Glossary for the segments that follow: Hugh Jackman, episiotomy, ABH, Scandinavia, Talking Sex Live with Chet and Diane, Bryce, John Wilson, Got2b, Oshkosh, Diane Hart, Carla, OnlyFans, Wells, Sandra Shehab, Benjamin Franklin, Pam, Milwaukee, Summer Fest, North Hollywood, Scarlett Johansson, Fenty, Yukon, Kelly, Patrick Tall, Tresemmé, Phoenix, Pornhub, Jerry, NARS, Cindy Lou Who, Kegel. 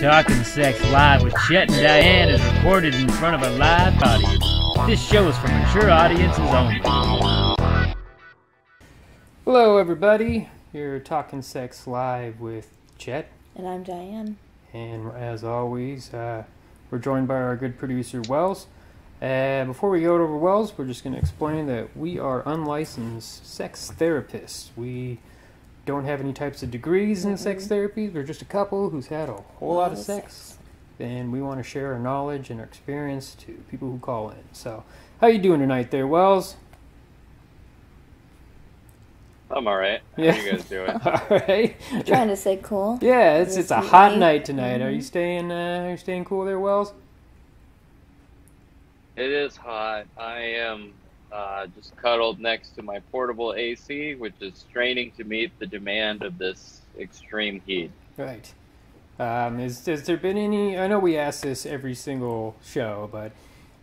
Talking Sex Live with Chet and Diane is recorded in front of a live audience. This show is for mature audiences only. Hello everybody, you're Talking Sex Live with Chet. And I'm Diane. And as always, we're joined by our good producer Wells. Before we go over Wells, we're just going to explain that we are unlicensed sex therapists. We don't have any types of degrees in sex therapy. We're just a couple who's had a whole lot of sex, and we want to share our knowledge and our experience to people who call in. So, how you doing tonight there, Wells? I'm all right. Yeah. How you guys doing? All right. I'm trying to stay cool. Yeah, it's a hot night tonight. Mm-hmm. Are you staying cool there, Wells? It is hot. I am just cuddled next to my portable AC, which is straining to meet the demand of this extreme heat. Right. Has there been any... I know we ask this every single show, but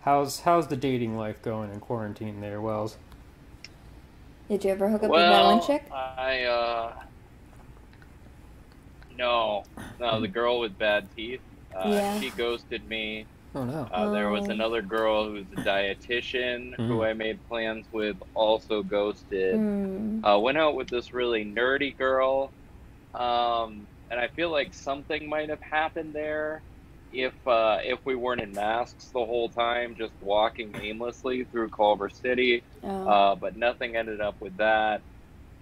how's the dating life going in quarantine there, Wells? Did you ever hook up with that one chick? No, the girl with bad teeth. She ghosted me. Oh, no. There was another girl who's a dietitian who I made plans with, also ghosted. Went out with this really nerdy girl, and I feel like something might have happened there if we weren't in masks the whole time, just walking aimlessly through Culver City. But nothing ended up with that.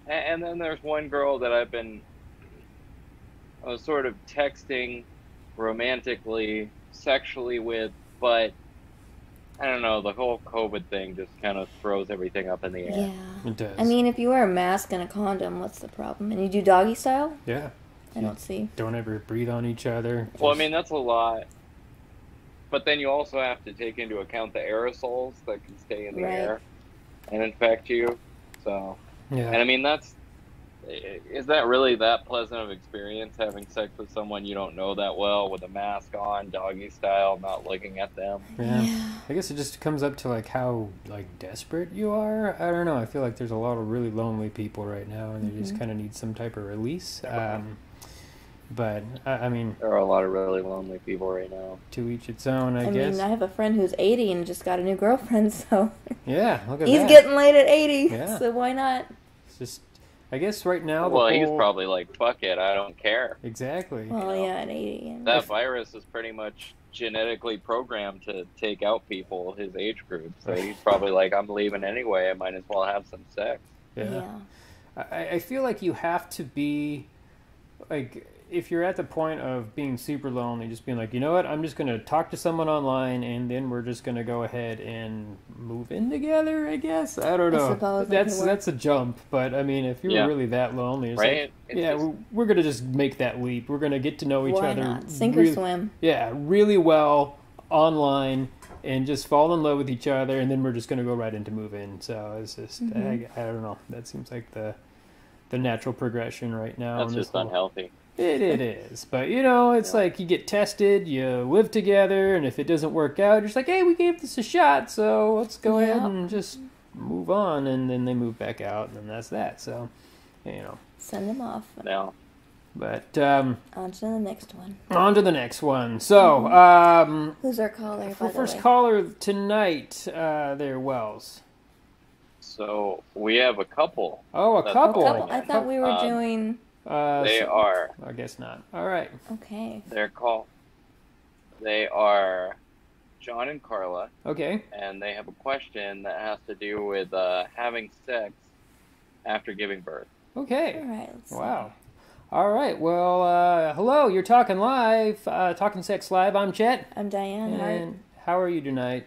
And then there's one girl that I was sort of texting romantically, sexually with, but I don't know, the whole COVID thing just kind of throws everything up in the air. Yeah, it does. I mean, if you wear a mask and a condom, what's the problem? And you do doggy style? Yeah. I don't see. Don't ever breathe on each other. Well, I mean, that's a lot. But then you also have to take into account the aerosols that can stay in the air and infect you. So, yeah. And I mean, is that really that pleasant of experience, having sex with someone you don't know that well, with a mask on, doggy style, not looking at them? Yeah. I guess it just comes up to how desperate you are. I don't know. I feel like there's a lot of really lonely people right now, and they just kind of need some type of release. But I mean, there are a lot of really lonely people right now. To each its own, I guess. I mean, I have a friend who's 80 and just got a new girlfriend, so yeah, look at he's getting laid at 80. Yeah. So why not? It's just. I guess right now... Well, he's probably like, fuck it, I don't care. Exactly. Well, yeah, at 80. That virus is pretty much genetically programmed to take out people his age group, so he's probably like, I'm leaving anyway, I might as well have some sex. Yeah. I feel like you have to be, like, if you're at the point of being super lonely, just being like, you know what, I'm just going to talk to someone online, and then we're just going to go ahead and move in together, I guess. I don't know. That's a jump. But, I mean, if you were really that lonely, it's right? We're going to just make that leap. We're going to get to know each other. Why not? Sink or swim. Yeah, really well online and just fall in love with each other, and then we're just going to go right into move in. So it's just, I don't know. That seems like the natural progression right now. That's just unhealthy. It is, but you know, it's like you get tested, you live together, and if it doesn't work out, you're just like, hey, we gave this a shot, so let's go ahead and just move on, and then they move back out, and then that's that, so, you know. Send them off. No. But, on to the next one. So, who's our caller, by the way? First caller tonight, there, Wells. So, we have a couple. Oh, a couple. I thought we were doing... they are. I guess not. All right. Okay. They are John and Carla. Okay. And they have a question that has to do with having sex after giving birth. Okay. All right. Wow. All right. Well, hello. You're talking live. Talking Sex Live. I'm Chet. I'm Diane. And how are you tonight?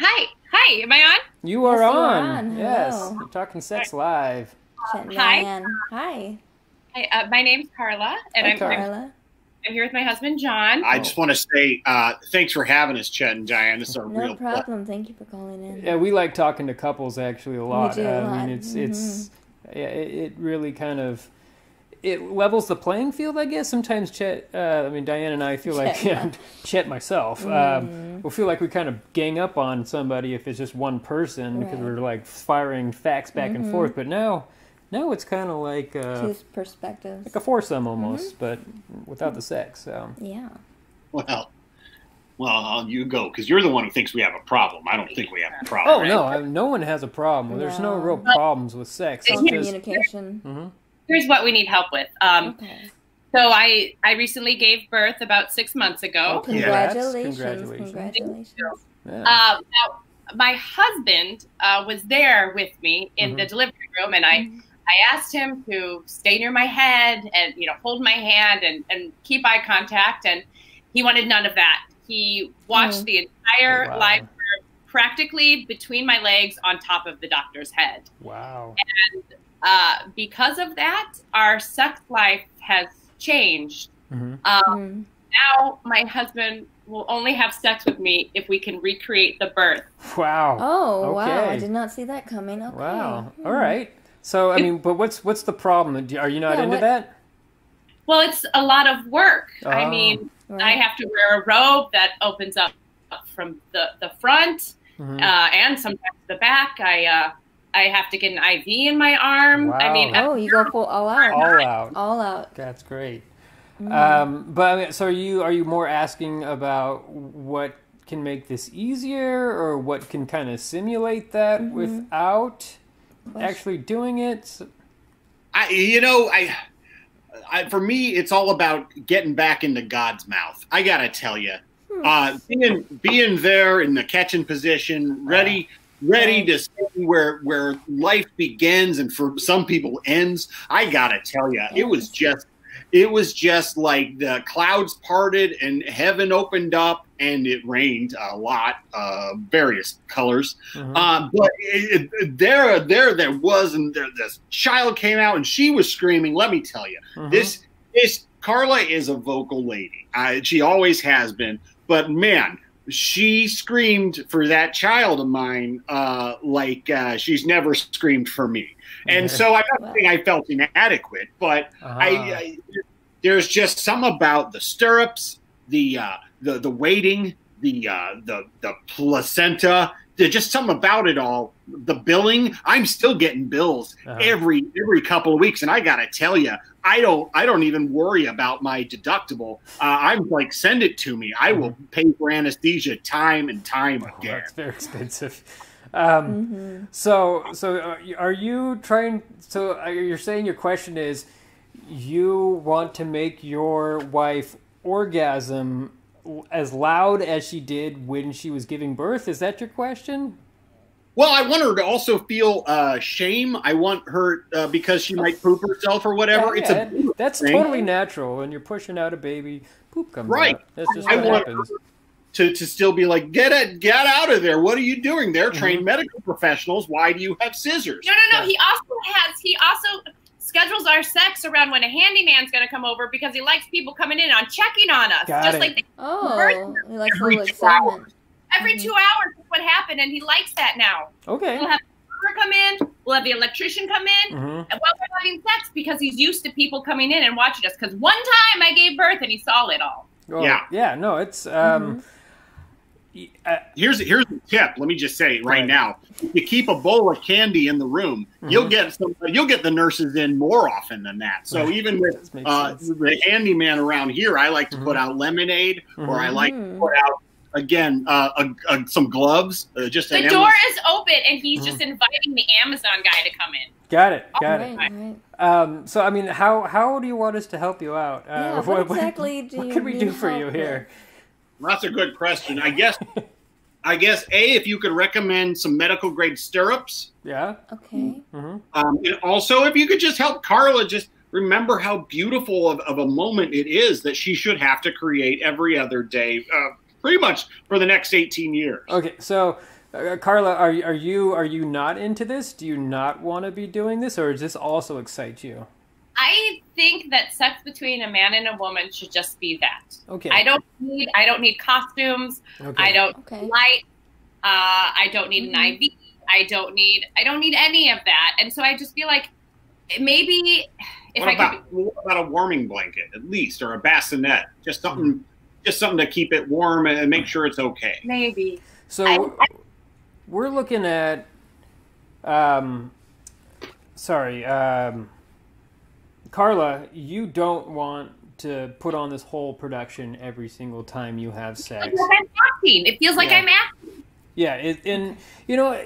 Hi. Hi. Am I on? You are on. Yes. You're Talking Sex Live. Chet and Diane. Hi. My name's Carla, and I'm here with my husband, John. I just want to say thanks for having us, Chet and Diane. This is our real problem. Thank you for calling in. Yeah, we like talking to couples actually a lot. We do a lot. I mean, it really kind of levels the playing field, I guess. Sometimes Diane and I feel like Chet myself. We'll feel like we kind of gang up on somebody if it's just one person because we're like firing facts back and forth. But now. No, it's kind of like two perspectives, like a foursome almost, but without the sex. So yeah. Well, you go, because you're the one who thinks we have a problem. I don't think we have a problem. Oh, right? No one has a problem. There's no real problems with sex. It's just communication. Here's what we need help with. Okay. So I recently gave birth about 6 months ago. Oh, congratulations. Congratulations. Yeah. Now, my husband was there with me in the delivery room, and I asked him to stay near my head and, you know, hold my hand and keep eye contact, and he wanted none of that. He watched the entire live birth practically between my legs on top of the doctor's head. Wow. And because of that, our sex life has changed. Now my husband will only have sex with me if we can recreate the birth. Wow. Oh, okay. Wow. I did not see that coming. Okay. Wow. All right. So, I mean, but what's the problem? Are you not into that? Well, it's a lot of work. Oh. I mean... Right. I have to wear a robe that opens up from the front and sometimes the back. I have to get an IV in my arm. Wow. I mean, you go full all out. That's great. But so are you more asking about what can make this easier, or what can kind of simulate that without actually doing it? For me, it's all about getting back into God's mouth. I gotta tell you, being there in the catching position, ready to see where life begins and for some people ends. I gotta tell you, it was just like the clouds parted and heaven opened up, and it rained a lot, various colors. But there was, and this child came out and she was screaming. Let me tell you, this Carla is a vocal lady. She always has been, but man, she screamed for that child of mine like she's never screamed for me. And so I'm not saying I felt inadequate, but I there's just some about the stirrups, the waiting, the placenta, there's just some about it all. The billing, I'm still getting bills every couple of weeks, and I gotta tell you, I don't even worry about my deductible. I'm like, send it to me. I will pay for anesthesia time and time again. That's very expensive. So are you trying? So you're saying your question is, you want to make your wife orgasm as loud as she did when she was giving birth? Is that your question? Well, I want her to also feel shame. I want her because she might poop herself or whatever. Yeah, that's totally natural. When you're pushing out a baby, poop comes out. That's just what happens. To still be like, get out of there. What are you doing? They're trained medical professionals. Why do you have scissors? No. He also schedules our sex around when a handyman's going to come over, because he likes people coming in on checking on us. Like he likes every 2 hours. Every 2 hours is what happened, and he likes that now. Okay. We'll have the come in. We'll have the electrician come in. And while we're having sex, because he's used to people coming in and watching us. Because one time I gave birth, and he saw it all. Oh, yeah. Yeah, no, it's... Here's a tip. Let me just say right now: you keep a bowl of candy in the room, you'll get the nurses in more often than that. So even with the handyman around here, I like to put out lemonade, or I like to put out some gloves. Just the door is open, and he's just inviting the Amazon guy to come in. Got it. So I mean, how do you want us to help you out? Yeah, what can we do for you here? That's a good question. I guess A, if you could recommend some medical grade stirrups. Yeah. Okay. And also, if you could just help Carla just remember how beautiful of a moment it is that she should have to create every other day, pretty much for the next 18 years. Okay. So, Carla, are you not into this? Do you not want to be doing this, or does this also excite you? I think that sex between a man and a woman should just be that. Okay. I don't need costumes. Okay. I don't need light. I don't need an IV. I don't need any of that. And so I just feel like maybe if what about a warming blanket at least, or a bassinet, just something to keep it warm and make sure it's okay. Maybe. So we're looking at sorry, Carla, you don't want to put on this whole production every single time you have sex. It's like I'm acting. It feels like I'm acting. Yeah, and you know,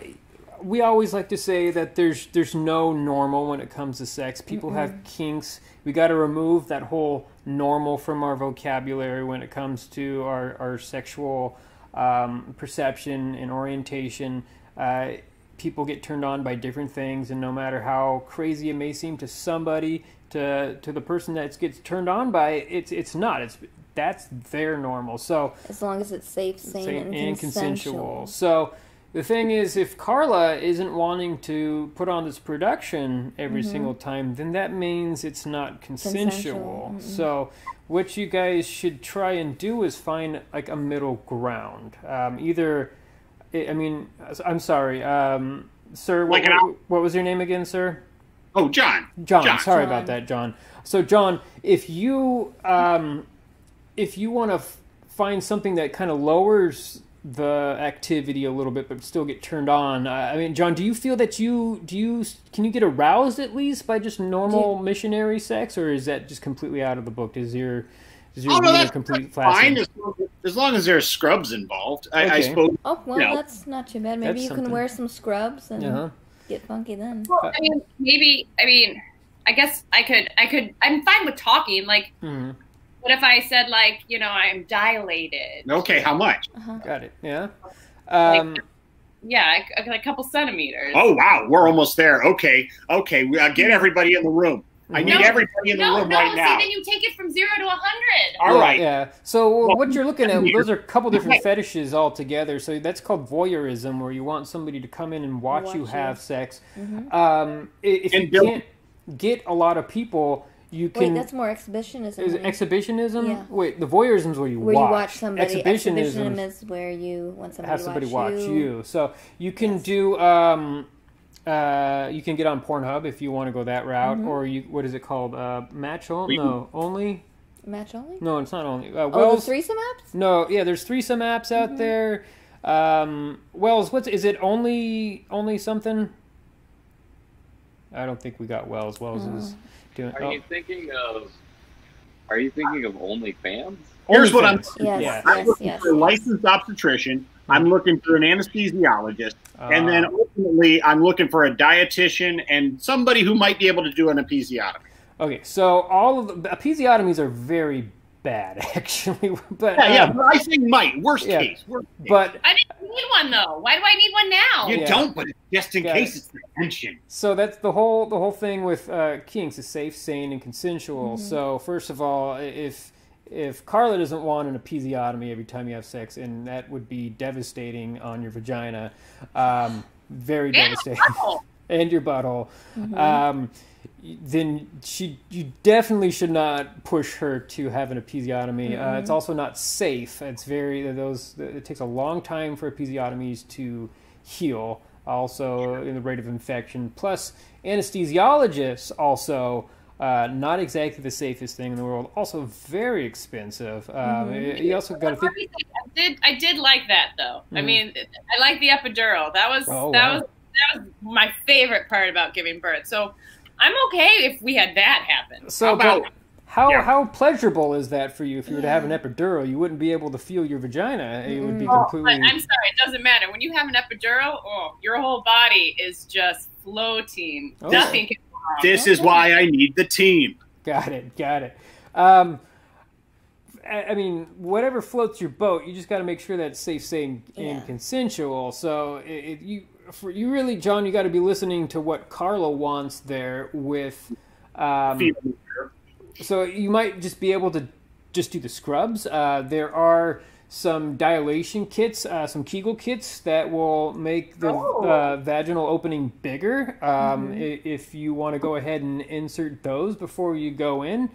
we always like to say that there's no normal when it comes to sex. People have kinks. We got to remove that whole normal from our vocabulary when it comes to our sexual perception and orientation. People get turned on by different things, and no matter how crazy it may seem to somebody, to the person that gets turned on by it, it's not. That's their normal. So as long as it's safe, sane, and consensual. So the thing is, if Carla isn't wanting to put on this production every single time, then that means it's not consensual. So what you guys should try and do is find like a middle ground. Either, I mean, I'm sorry, sir, what was your name again, sir? Oh, John. John. Sorry about that, John. So, John, if you want to find something that kind of lowers the activity a little bit, but still get turned on. I mean, John, do you feel that can you get aroused at least by just normal missionary sex, or is that just completely out of the book? Does your complete fine as long as there are scrubs involved? Okay. I suppose. Oh well, that's not too bad. Maybe you can wear some scrubs and get funky then. Well, I mean, I guess I could. I'm fine with talking, like. What if I said, like, you know, I'm dilated? Okay, how much? Got it, yeah. Like a couple centimeters. Oh, wow, we're almost there. Okay, get everybody in the room. I need everybody in the room right now. No, then you take it from 0 to 100. All right. Yeah, so what you're looking at, those are a couple different fetishes all together. So that's called voyeurism, where you want somebody to come in and watch you have sex. If you can't get a lot of people... Wait, that's more exhibitionism. Is it exhibinism? Yeah. Wait, the voyeurism is where you watch somebody. Exhibitionism is where you want somebody to watch you. So you can do, you can get on Pornhub if you want to go that route, or what is it called? Match only? No, it's not only. Wells, the threesome apps? No, yeah, there's threesome apps out there. Wells, is it only something? I don't think we got Wells. Wells is. Are you thinking of OnlyFans? Here's what I'm looking for. I'm looking for a licensed obstetrician. I'm looking for an anesthesiologist. And then ultimately, I'm looking for a dietitian and somebody who might be able to do an episiotomy. Okay, so all of the episiotomies are very bad, actually. But, but I think worst case. But I didn't need one though. Why do I need one now? You don't, but just in case it's prevention. So that's the whole thing with kinks is safe, sane, and consensual. So first of all, if Carla doesn't want an episiotomy every time you have sex, and that would be devastating on your vagina, very devastating, and your butthole. Then you definitely should not push her to have an episiotomy. It's also not safe. It takes a long time for episiotomies to heal. Also, in the rate of infection. Plus, anesthesiologists also not exactly the safest thing in the world. Also, very expensive. You also got to think. I did like that though. I mean, I like the epidural. That was my favorite part about giving birth. So. I'm okay if we had that happen. So, how pleasurable is that for you? If you were to have an epidural, you wouldn't be able to feel your vagina. It would be completely. I'm sorry, it doesn't matter. When you have an epidural, your whole body is just floating. Okay. Nothing can go wrong. This is why I need the team. Got it. I mean, whatever floats your boat, you just got to make sure that's safe, sane, and consensual. So you really, John, you got to be listening to what Carla wants there with, so you might just be able to just do the scrubs. There are some dilation kits, some Kegel kits that will make the vaginal opening bigger. If you want to go ahead and insert those before you go in,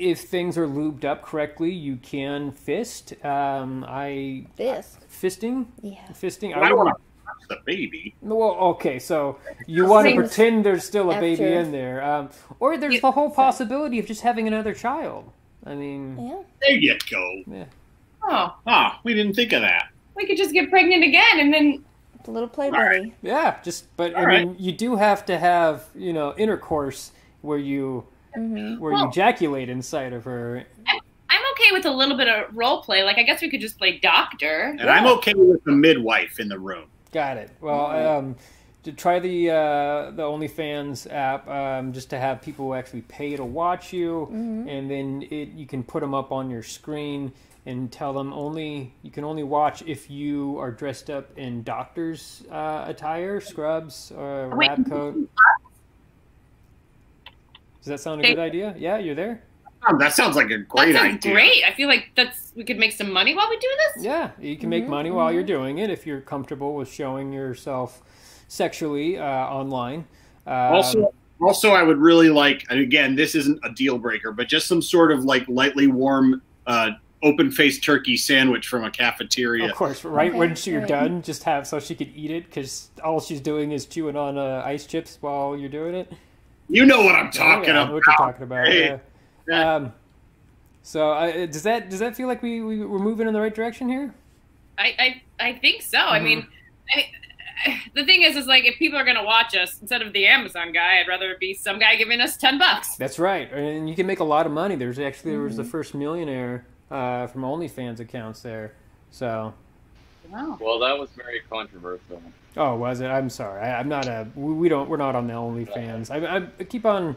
if things are lubed up correctly, you can fist. Fisting? Yeah. Fisting. I don't want to touch the baby. Well, okay, so you want to pretend there's still a baby in there. Or there's the whole possibility of just having another child. I mean... Yeah. There you go. Yeah. Oh. We didn't think of that. We could just get pregnant again and then... The little play buddy. Yeah, just, but all I mean, you do have to have, you know, intercourse where you you ejaculate inside of her. I'm okay with a little bit of role play. Like, I guess we could just play doctor. And I'm okay with the midwife in the room. Got it. Well, to try the OnlyFans app just to have people actually pay to watch you, and then you can put them up on your screen and tell them you can only watch if you are dressed up in doctor's attire, scrubs, or lab coat. Does that sound a good idea? Yeah, you're there? Oh, that sounds like a great idea. Great. I feel like we could make some money while we do this. Yeah, you can make money while you're doing it if you're comfortable with showing yourself sexually online. Also, I would really like, and again, this isn't a deal breaker, but just some sort of like lightly warm open-faced turkey sandwich from a cafeteria. Of course, when you're done, just so she could eat it, because all she's doing is chewing on ice chips while you're doing it. You know what I'm talking about. What you're talking about, yeah. Does that feel like we're moving in the right direction here? I think so. Mm-hmm. I mean, the thing is like, if people are going to watch us instead of the Amazon guy, I'd rather it be some guy giving us $10. That's right. And you can make a lot of money. There's actually, there was the first millionaire from OnlyFans accounts there. So. Wow. Well, that was very controversial. Oh, was it? I'm sorry. We're not on the OnlyFans. I keep on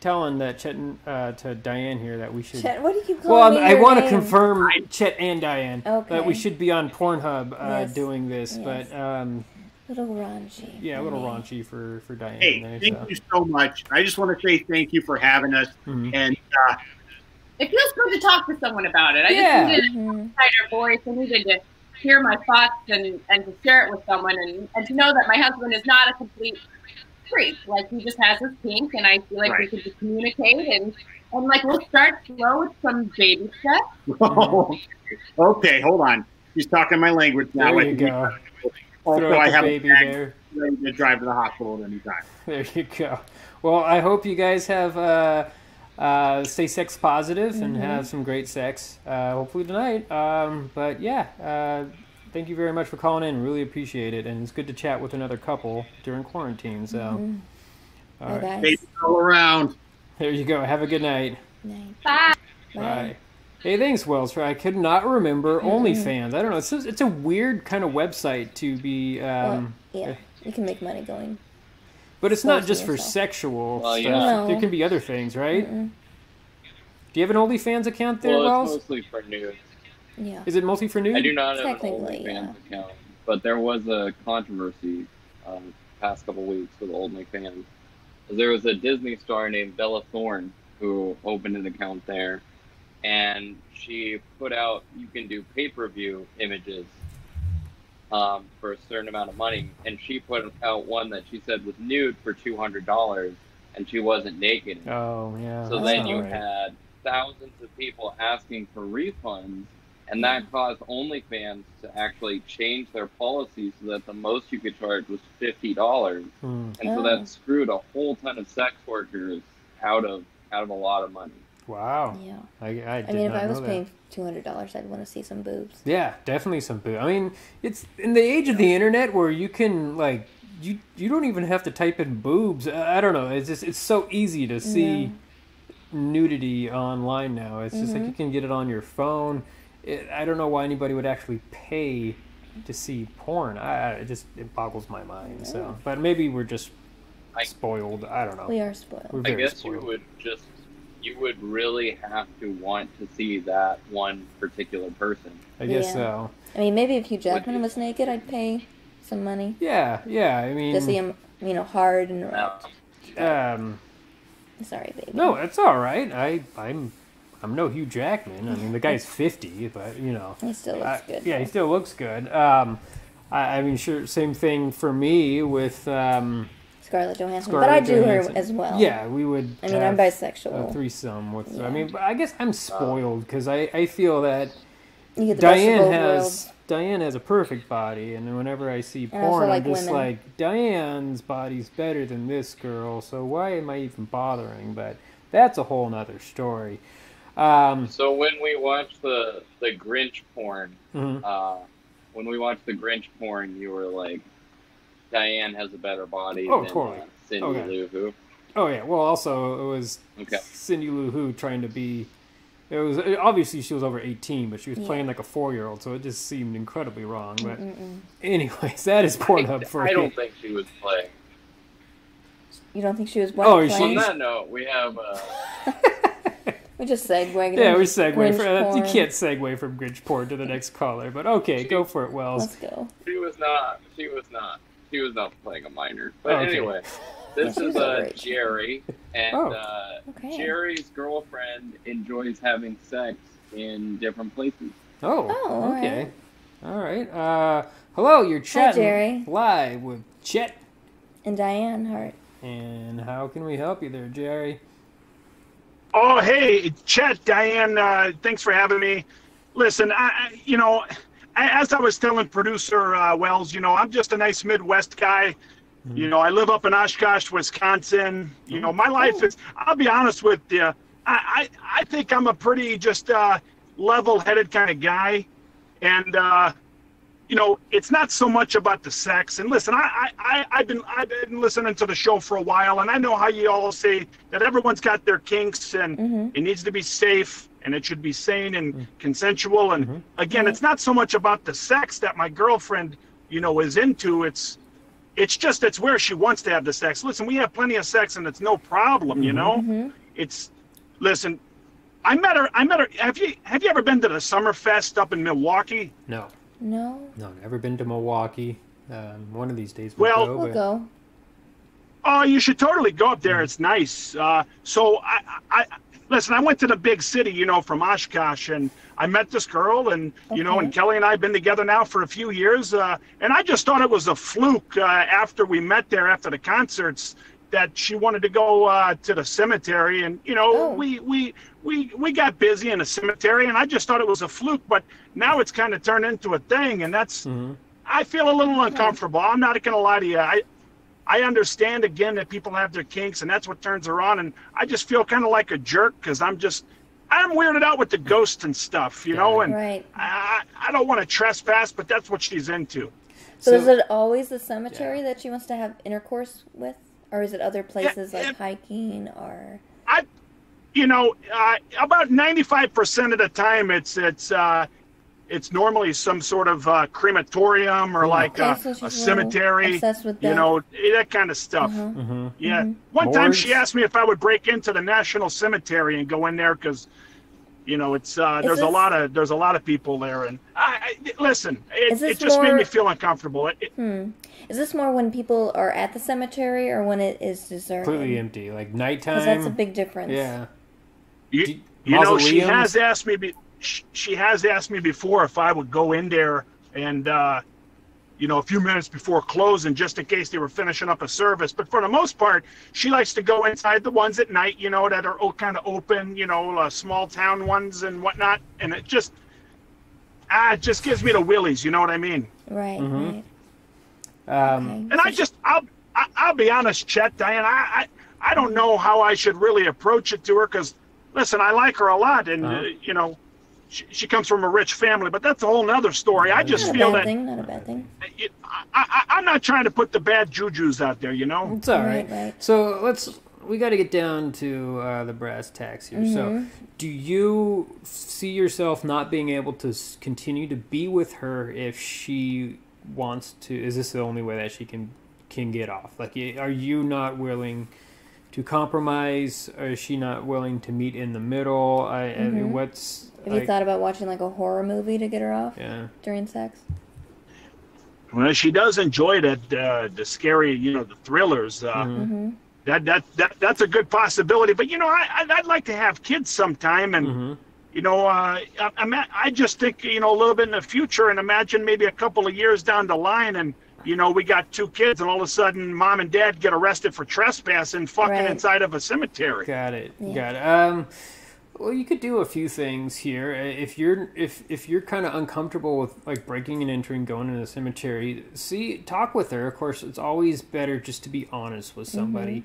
telling that Chet and, to Diane here that we should. Chet, what do you keep calling me? Well, I want to confirm Chet and Diane that we should be on Pornhub doing this, but a little raunchy. Yeah, a little raunchy for Diane. Hey, thank you so much. I just want to say thank you for having us, and it feels good to talk to someone about it. I just needed to find our voice. I needed to hear my thoughts and to share it with someone, and to know that my husband is not a complete freak. Like, he just has his kink, and I feel like we could just communicate, and like, we'll start slow with some baby steps. Oh, okay, hold on. She's talking my language now. There you go. Also, I have baby there. Ready to drive to the hospital at any time. There you go. Well, I hope you guys have stay sex positive and have some great sex, hopefully tonight. But yeah, thank you very much for calling in. Really appreciate it. And it's good to chat with another couple during quarantine. So, all right. Baby all around. There you go. Have a good night. Bye. Bye. Bye. Hey, thanks, Wells. I could not remember OnlyFans. I don't know. It's a weird kind of website to be. You can make money going. But it's not just for sexual stuff. No. There can be other things, right? Do you have an OnlyFans account there, Wells? It's mostly for nudes. Yeah. Is it mostly for nude? I do not have an OnlyFans account, but there was a controversy the past couple weeks with OnlyFans. There was a Disney star named Bella Thorne who opened an account there, and she put out, you can do pay-per-view images for a certain amount of money, and she put out one that she said was nude for $200, and she wasn't naked. Oh, yeah. So then you had thousands of people asking for refunds, and that caused OnlyFans to actually change their policy so that the most you could charge was $50. And so that screwed a whole ton of sex workers out of a lot of money. Wow. Yeah. I mean, if I was paying $200, I'd want to see some boobs. Yeah, definitely some boobs. I mean, it's in the age of the internet where you can, like, you don't even have to type in boobs. I don't know. It's just, it's so easy to see nudity online now. It's just like you can get it on your phone. I don't know why anybody would actually pay to see porn. It boggles my mind. So, but maybe we're just spoiled. I don't know. We are spoiled. I guess spoiled. You would really have to want to see that one particular person. I guess so. I mean, maybe if Hugh Jackman was naked, I'd pay some money. Yeah, yeah. I mean, to see him, you know, hard and erect. Sorry, baby. No, that's all right. I'm no Hugh Jackman. I mean, the guy's 50, but, you know. He still looks good. Yeah, he still looks good. I mean, sure, same thing for me with Scarlett Johansson. But I do her as well. Yeah, we would. I mean, I'm bisexual. A threesome with. Yeah. I mean, I guess I'm spoiled because I feel that Diane has a perfect body, and whenever I see porn, I'm just like, Diane's body's better than this girl, so why am I even bothering? But that's a whole nother story. So when we watched the Grinch porn, you were like, Diane has a better body than totally. Cindy Lou Who. Oh, yeah. Well, also, it was Cindy Lou Who trying to be... It was obviously she was over 18, but she was playing like a 4-year-old, so it just seemed incredibly wrong. But anyways, that is Pornhub for you. I don't think she was playing. You don't think she was playing? On that note, we have... we just segued. Yeah, we segued. You can't segue from Grinch porn to the next caller, but okay, go for it, Wells. Let's go. She was not playing a minor. But anyway... This is Jerry, and Jerry's girlfriend enjoys having sex in different places. All right. Hello, you're chatting live with Chet and Diane Hart. And how can we help you there, Jerry? Oh, hey, Chet, Diane, thanks for having me. Listen, as I was telling producer Wells, I'm just a nice Midwest guy. You know, I live up in Oshkosh, Wisconsin. You know, my life is, I'll be honest with you, I think I'm a pretty just level-headed kind of guy. And, you know, it's not so much about the sex. And listen, I've been listening to the show for a while, and I know how you all say that everyone's got their kinks, and it needs to be safe, and it should be sane and consensual. And, again, it's not so much about the sex that my girlfriend, you know, is into. It's just, it's where she wants to have the sex. Listen, we have plenty of sex and it's no problem, you know? It's, listen, I met her, have you ever been to the Summer Fest up in Milwaukee? No. No? No, never been to Milwaukee. One of these days we'll go. Oh, you should totally go up there. It's nice. So I went to the big city, you know, from Oshkosh, and I met this girl, and, you know, and Kelly and I have been together now for a few years, and I just thought it was a fluke after we met there, after the concerts, that she wanted to go to the cemetery, and, you know, we got busy in the cemetery, and I just thought it was a fluke, but now it's kind of turned into a thing, and that's, I feel a little uncomfortable. I'm not going to lie to you. I understand, again, that people have their kinks, and that's what turns her on, and I just feel kind of like a jerk because I'm weirded out with the ghosts and stuff, you know, and I don't want to trespass, but that's what she's into. So is it always the cemetery that she wants to have intercourse with, or is it other places like hiking or? About 95% of the time it's normally some sort of crematorium or like a cemetery, you know, that kind of stuff. One time she asked me if I would break into the National Cemetery and go in there because, you know, it's there's a lot of people there. And it just made me feel uncomfortable. Is this more when people are at the cemetery or when it is deserted? Completely empty, like nighttime. Because that's a big difference. Yeah. You know, she has asked me. She has asked me before if I would go in there and, you know, a few minutes before closing, just in case they were finishing up a service. But for the most part, she likes to go inside the ones at night, you know, that are kind of open, you know, small town ones and whatnot. And it just, it just gives me the willies. You know what I mean? Right. And I'll be honest, Chet, Diane, I don't know how I should really approach it to her because, listen, I like her a lot and, you know, she comes from a rich family, but that's a whole nother story. I just feel that not a bad thing. I'm not trying to put the bad jujus out there, you know. It's all right. So we got to get down to the brass tacks here. So, do you see yourself not being able to continue to be with her if she wants to? Is this the only way that she can get off? Like, are you not willing to compromise? Or is she not willing to meet in the middle? I mean, what's Have you thought about watching, like, a horror movie to get her off during sex? Well, she does enjoy that, the scary, you know, the thrillers. That's a good possibility. But, you know, I'd like to have kids sometime. And, you know, I just think, you know, a little bit in the future and imagine maybe a couple of years down the line and, you know, we got two kids and all of a sudden mom and dad get arrested for trespassing inside of a cemetery. Got it. Yeah. Got it. Well, you could do a few things here. If you're kind of uncomfortable with like breaking and entering, going into the cemetery, talk with her. Of course, it's always better just to be honest with somebody.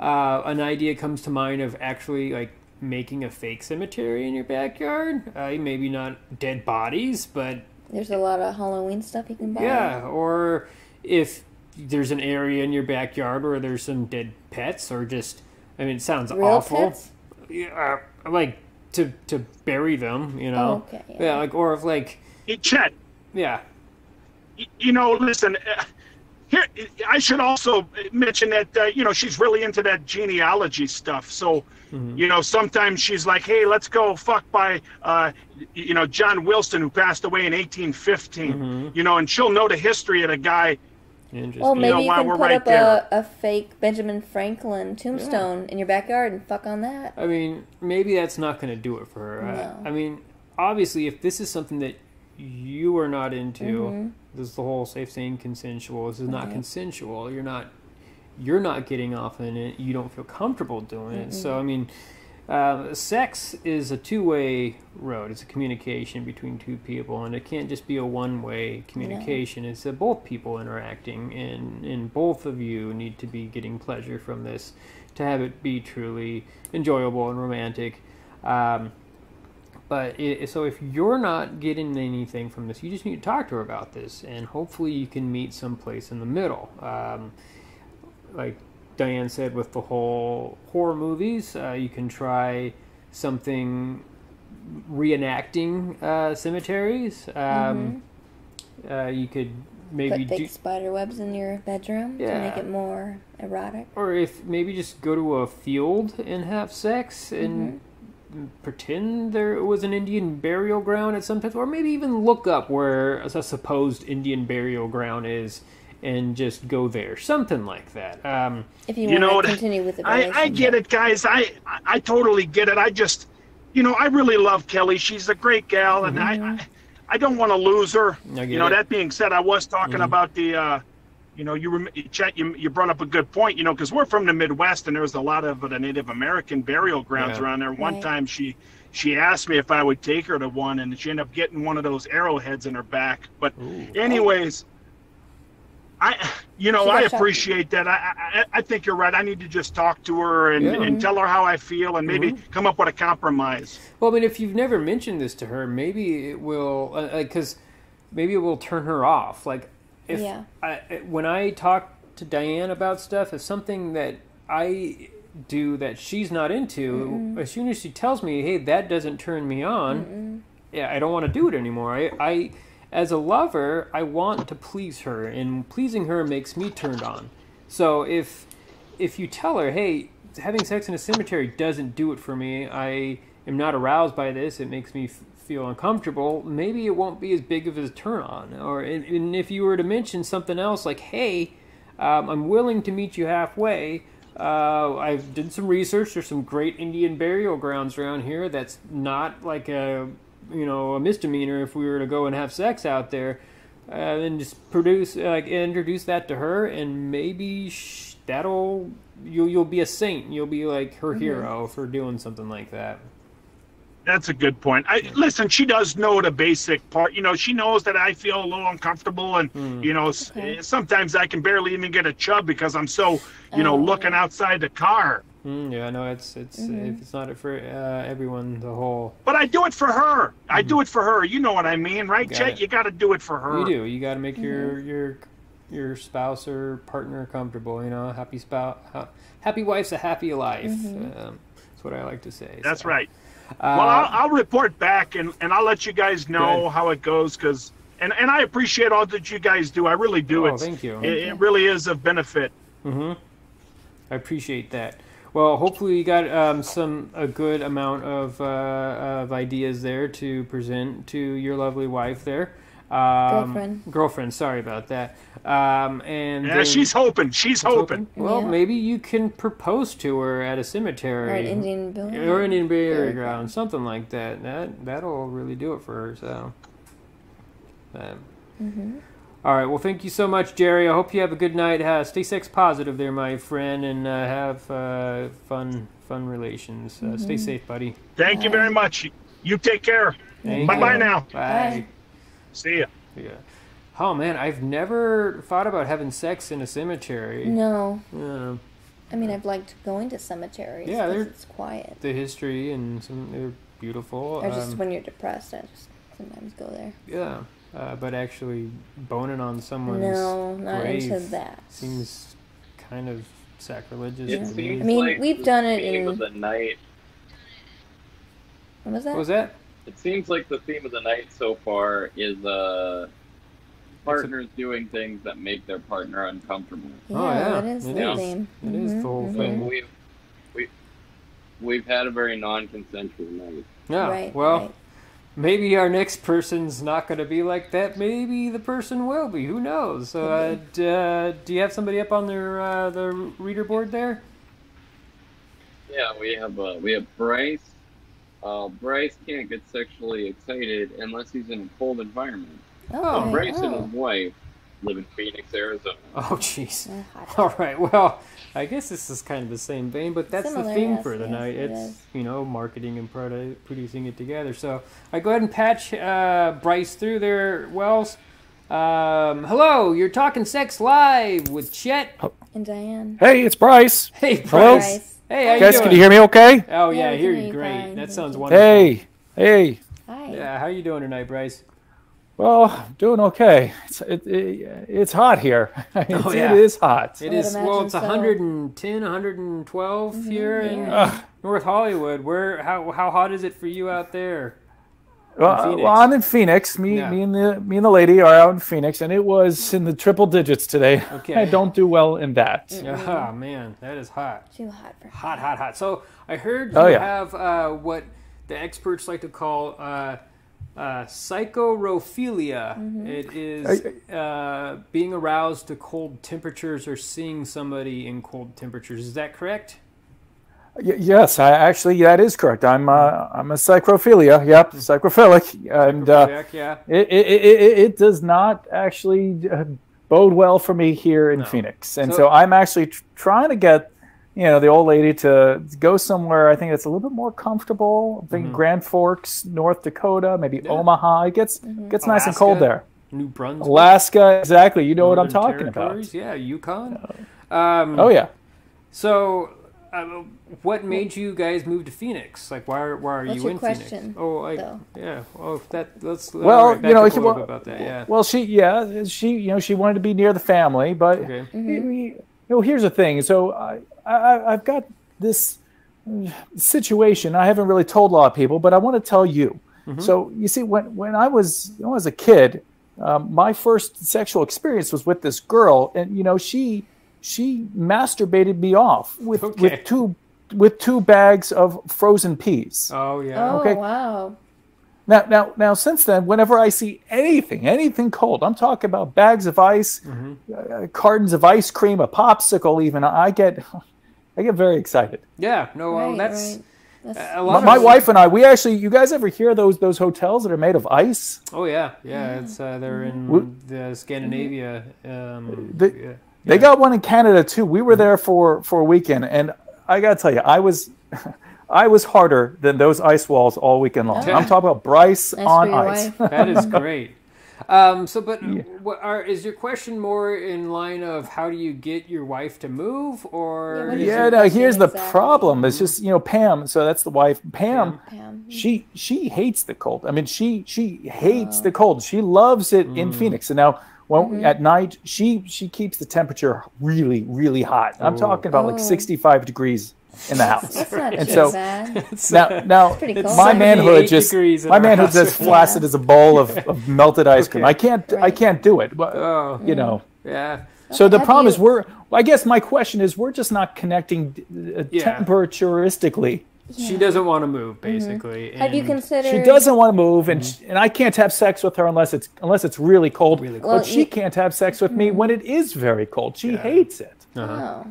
An idea comes to mind of actually like making a fake cemetery in your backyard. Maybe not dead bodies, but there's a lot of Halloween stuff you can buy. Yeah, or if there's an area in your backyard where there's some dead pets, or just, I mean, it sounds real awful. Pets? Yeah, like to bury them, you know. Oh, okay, yeah. Yeah, like, or if like. Hey, Chet. Yeah. You know, listen. Here, I should also mention that, you know, she's really into that genealogy stuff. So, mm-hmm. you know, sometimes she's like, hey, let's go fuck by, you know, John Wilson, who passed away in 1815, mm-hmm. you know, and she'll know the history of the guy. Well, maybe you can put up a fake Benjamin Franklin tombstone in your backyard and fuck on that. I mean, maybe that's not going to do it for her. No. I mean, obviously, if this is something that you are not into, mm-hmm. this is the whole safe, sane, consensual. This is not consensual. You're not getting off in it. You don't feel comfortable doing it. So, I mean, sex is a two-way road. It's a communication between two people, and it can't just be a one-way communication. It's that both people interacting, and both of you need to be getting pleasure from this to have it be truly enjoyable and romantic. So if you're not getting anything from this, you just need to talk to her about this, and hopefully you can meet someplace in the middle. Like Diane said, with the whole horror movies, you can try something reenacting cemeteries. You could maybe put spider webs in your bedroom to make it more erotic. Or if maybe just go to a field and have sex and. Mm-hmm. Pretend there was an Indian burial ground at some time, or maybe even look up where a supposed Indian burial ground is and just go there. Something like that. If you want to continue with the relationship. I get it, guys. I totally get it. I just, you know, I really love Kelly. She's a great gal, and I don't want to lose her. You know, that being said, I was talking about the, you know, Chet, you brought up a good point, you know, because we're from the Midwest, and there was a lot of the Native American burial grounds around there. One time she asked me if I would take her to one, and she ended up getting one of those arrowheads in her back. But anyways, I appreciate that. I think you're right. I need to just talk to her and tell her how I feel, and maybe come up with a compromise. Well, I mean, if you've never mentioned this to her, maybe it will, because maybe it will turn her off. Like, when I talk to Diane about stuff, if something that I do that she's not into, as soon as she tells me, hey, that doesn't turn me on, I don't want to do it anymore. I, as a lover, I want to please her, and pleasing her makes me turned on. So if you tell her, hey, having sex in a cemetery doesn't do it for me, I am not aroused by this, it makes me feel uncomfortable, maybe it won't be as big of a turn on. Or and if you were to mention something else like, hey, I'm willing to meet you halfway, I did some research, there's some great Indian burial grounds around here, that's not like a misdemeanor if we were to go and have sex out there, and just introduce that to her, and maybe you'll be a saint, you'll be like her hero for doing something like that. That's a good point. Listen, she does know the basic part. You know, she knows that I feel a little uncomfortable, and, you know, sometimes I can barely even get a chub because I'm so, you know, looking outside the car. Yeah, no, it's if it's not for everyone, the whole... But I do it for her. I do it for her. You know what I mean, right, Chet? You got to do it for her. You do. You got to make your spouse or partner comfortable, you know. Happy wife's a happy life. That's what I like to say. That's right. Well, I'll report back, and I'll let you guys know how it goes, because and I appreciate all that you guys do. I really do. Thank you. It really is of benefit. I appreciate that. Well, hopefully you got a good amount of ideas there to present to your lovely wife there. Girlfriend, sorry about that. And yeah, she's hoping. Well, maybe you can propose to her at a cemetery or an Indian burial ground, something like that. That'll really do it for her. So, all right. Well, thank you so much, Jerry. I hope you have a good night. Stay sex positive, there, my friend, and have fun relations. Stay safe, buddy. Thank you very much. You take care. Bye now. Bye. See ya. Yeah. Oh man, I've never thought about having sex in a cemetery. No. Yeah. I mean, I've liked going to cemeteries. Yeah, it's quiet. The history and they're beautiful. Or just when you're depressed, I just sometimes go there. Yeah. But actually boning on someone's grave into that. Seems kind of sacrilegious. It seems like we've done it in... of the night. What was that? What was that? It seems like the theme of the night so far is partners doing things that make their partner uncomfortable. Yeah, oh, yeah. That is the theme. It is the whole thing. So we've had a very non-consensual night. Yeah, right, well... Right. Maybe our next person's not going to be like that. Maybe the person will be. Who knows? Do you have somebody up on their reader board there? Yeah, we have Bryce. Bryce can't get sexually excited unless he's in a cold environment. Oh, so Bryce and his wife live in Phoenix, Arizona. Oh, jeez. All right. Well, I guess this is kind of the same vein, but that's the theme for the night. It's, you know, marketing and producing it together. So I go ahead and patch Bryce through there, Wells. Hello, you're Talking Sex Live with Chet. And Diane. Hey, it's Bryce. Hey, Bryce. Hello. Bryce. Hey, how you doing? Guys, can you hear me okay? Oh, yeah, I hear you great. Fine. That sounds wonderful. Hey. Hey. Hi. Yeah, how you doing tonight, Bryce? Well, doing okay. It's hot here. It is hot. It is. Well, it's 110, 112 here in North Hollywood. Where? How hot is it for you out there? Well, I'm in Phoenix. Me and the lady are out in Phoenix, and it was in the triple digits today. Okay. I don't do well in that. Oh man, that is hot. Too hot for hot. So I heard you have what the experts like to call. Psychrophilia. It is being aroused to cold temperatures or seeing somebody in cold temperatures. Is that correct? Yes, actually, that is correct. I'm a psychrophilia. Yep, psychrophilic, and it does not actually bode well for me here in Phoenix, and so I'm actually trying to get. You know, the old lady to go somewhere, I think it's a little bit more comfortable. I think Grand Forks, North Dakota, maybe Omaha. It gets nice and cold there. New Brunswick. Alaska, exactly. You know Northern what I'm talking about. Yeah, Yukon. So, what made you guys move to Phoenix? Like, why are you in Phoenix? Well, she you know, she wanted to be near the family, but you know, here's the thing. So I've got this situation. I haven't really told a lot of people, but I want to tell you. So you see, when I was a kid, my first sexual experience was with this girl, and you know, she masturbated me off with two bags of frozen peas. Oh yeah. Okay. Oh, wow. Now, since then, whenever I see anything cold, I'm talking about bags of ice, cartons of ice cream, a popsicle even, I get very excited. Yeah, no, that's a lot. My wife and I, we actually, you guys ever hear those hotels that are made of ice? Oh, yeah, it's, they're in the Scandinavia. They got one in Canada, too. We were there for a weekend, and I got to tell you, I was harder than those ice walls all weekend long. I'm talking about Bryce on ice. That is great. Is your question more in line of how do you get your wife to move, or here's the problem. It's just, you know, Pam. So that's the wife, Pam. She hates the cold. I mean, she hates the cold. She loves it in Phoenix. And now at night, she keeps the temperature really, really hot. I'm talking about like 65 degrees. In the house, that's not and so bad. now it's my manhood just flaccid as a bowl of melted ice cream. I can't do it. You know. Yeah. So the problem is I guess my question is we're just not connecting temperaturistically. Yeah. She doesn't want to move, basically. Have you considered? She doesn't want to move, and I can't have sex with her unless it's really cold. Really cold. Well, but she can't have sex with me when it is very cold. She hates it. Oh.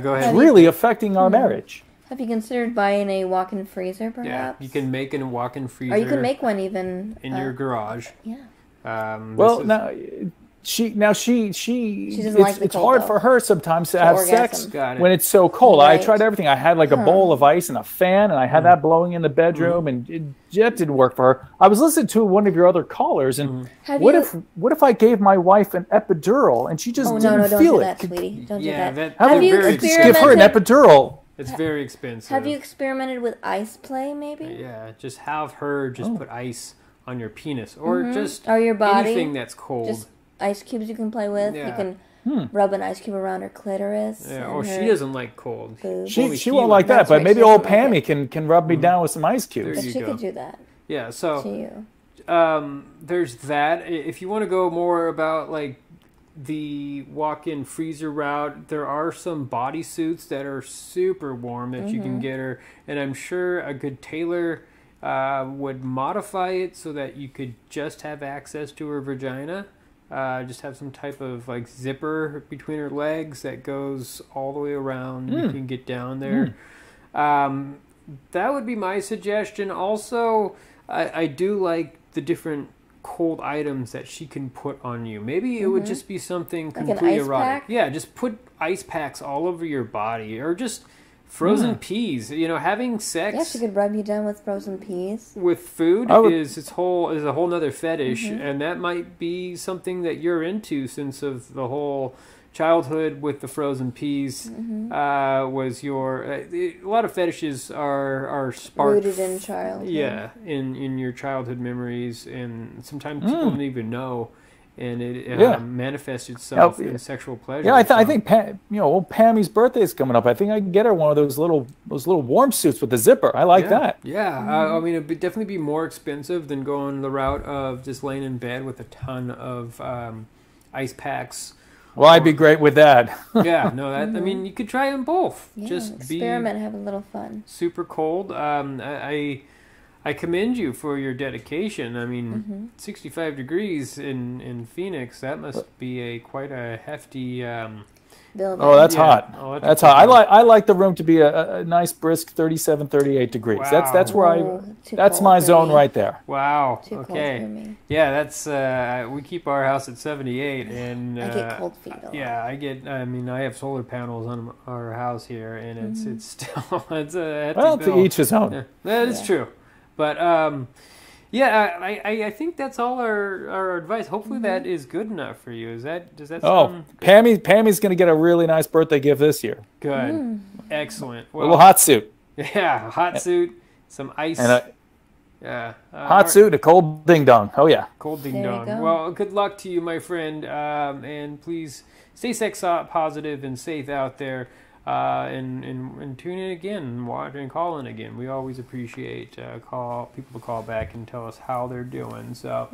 Go ahead. It's really affecting our marriage. Have you considered buying a walk-in freezer, perhaps? Yeah, you can make a walk-in freezer. Or you can make one even in your garage. Yeah. She doesn't like the cold. It's hard for her sometimes to have sex when it's so cold. Right. I tried everything. I had like a bowl of ice and a fan, and I had that blowing in the bedroom, and it didn't work for her. I was listening to one of your other callers, and what if I gave my wife an epidural and she just didn't feel it? Don't do that, sweetie. Don't do that. Have you experimented? Give her an epidural. It's very expensive. Have you experimented with ice play? Maybe. Yeah, just have her put ice on your penis or just or your body. Anything that's cold. Just ice cubes you can play with. Yeah. You can rub an ice cube around her clitoris. Yeah. Oh, she doesn't like cold. Boobs. She won't like that, but maybe old Pammy can rub me down with some ice cubes. But she could do that. Yeah, so there's that. If you want to go more about like the walk-in freezer route, there are some bodysuits that are super warm that you can get her, and I'm sure a good tailor would modify it so that you could just have access to her vagina. Just have some type of like zipper between her legs that goes all the way around. You can get down there. That would be my suggestion. Also, I do like the different cold items that she can put on you. Maybe it would just be something like completely erotic. Yeah, just put ice packs all over your body, or just frozen peas. You know, having sex. Yeah, she could rub you down with frozen peas. With food is a whole nother fetish, and that might be something that you're into, since of the whole childhood with the frozen peas was your a lot of fetishes are sparked rooted in childhood. Yeah, in your childhood memories, and sometimes people don't even know, and it manifests itself in sexual pleasure. Yeah, I think old Pammy's birthday is coming up. I think I can get her one of those little warm suits with the zipper. I like that. Yeah, I mean, it'd definitely be more expensive than going the route of just laying in bed with a ton of ice packs. Well, I'd be great with that. Yeah, no, I mean, you could try them both. Yeah, just experiment, have a little fun. Super cold. I commend you for your dedication. I mean, 65 degrees in Phoenix, that must be quite a hefty building. Oh, that's hot. Oh, that's hot. I like the room to be a nice brisk 37, 38 degrees. Wow. That's where that's my zone right there. Wow. Too cold for me. Yeah, that's we keep our house at 78, and I get cold feet. Yeah, I have solar panels on our house here, and it's still it's a well, to each his own. Yeah. That is true. But yeah, I think that's all our advice. Hopefully that is good enough for you. Does that sound good? Pammy's gonna get a really nice birthday gift this year. Good, excellent. Well, a little hot suit. Yeah, hot suit, some ice. And hot suit, a cold ding dong. Oh yeah, cold ding dong. Well, good luck to you, my friend. And please stay sex positive and safe out there. And tune in again, watch and call in again. We always appreciate people to call back and tell us how they're doing. So,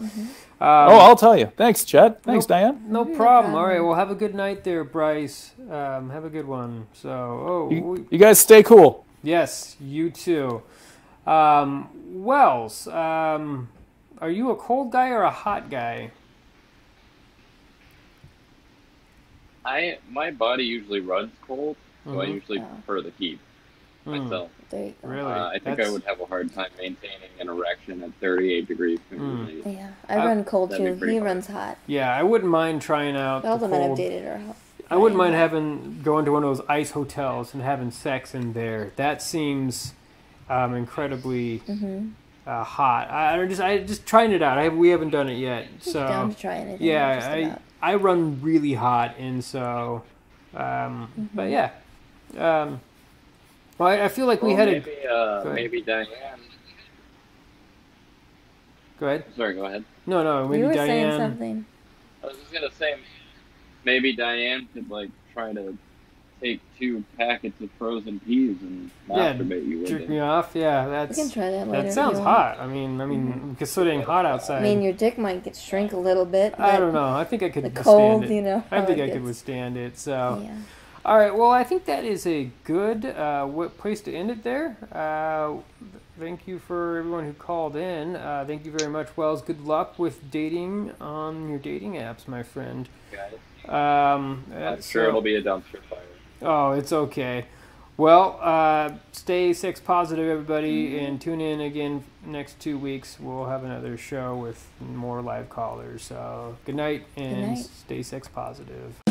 I'll tell you. Thanks, Chet. Thanks, Diane. No problem. All right. Well, have a good night there, Bryce. Have a good one. So, you guys stay cool. Yes, you too. Wells, are you a cold guy or a hot guy? My body usually runs cold. So I usually prefer the heat myself. Really? I think I would have a hard time maintaining an erection at 38 degrees. Yeah, I run cold too. He runs hot. Yeah, I wouldn't mind trying out all the men I've dated are hot. I wouldn't mind going to one of those ice hotels and having sex in there. That seems incredibly hot. I just trying it out. We haven't done it yet. So down to try anything. Yeah, I run really hot, and so, but yeah. Well, I feel like maybe Diane. Go ahead. Sorry, go ahead. No, maybe Diane. You were saying something. I was just gonna say, maybe Diane could like try to take 2 packets of frozen peas and masturbate you with it. Jerk me off. Yeah, we can try that later. That sounds hot. I mean, because it's so dang hot outside. I mean, your dick might get shrink a little bit. I don't know. I think I could withstand cold, it. You know, I think I could withstand it. So, yeah. All right. Well, I think that is a good place to end it there. Thank you for everyone who called in. Thank you very much, Wells. Good luck with dating on your dating apps, my friend. Got it. I'm sure it'll be a dumpster fire. Oh, it's okay. Well, stay sex positive, everybody, and tune in again next 2 weeks. We'll have another show with more live callers. So good night. Stay sex positive.